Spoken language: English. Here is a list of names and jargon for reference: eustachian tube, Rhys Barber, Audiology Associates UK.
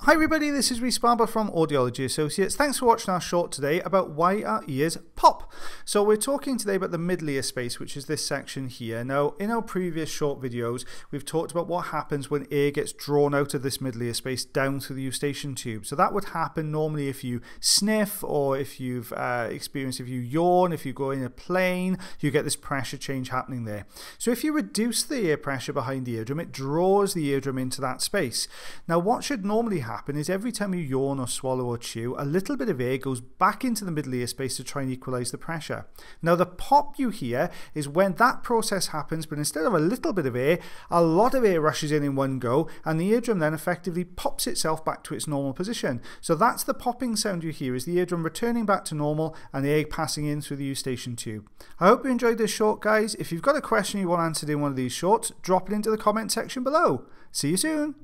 Hi everybody, this is Rhys Barber from Audiology Associates. Thanks for watching our short today about why our ears pop. So we're talking today about the middle ear space, which is this section here. Now, in our previous short videos, we've talked about what happens when air gets drawn out of this middle ear space down through the eustachian tube. So that would happen normally if you sniff, or if you've experienced, if you yawn, if you go in a plane, you get this pressure change happening there. So if you reduce the air pressure behind the eardrum, it draws the eardrum into that space. Now, what should normally happen is every time you yawn or swallow or chew, a little bit of air goes back into the middle ear space to try and equalize the pressure. Now, the pop you hear is when that process happens, but instead of a little bit of air, a lot of air rushes in one go, and the eardrum then effectively pops itself back to its normal position. So that's the popping sound you hear, is the eardrum returning back to normal and the air passing in through the eustachian tube. I hope you enjoyed this short, guys. If you've got a question you want answered in one of these shorts, drop it into the comment section below. See you soon.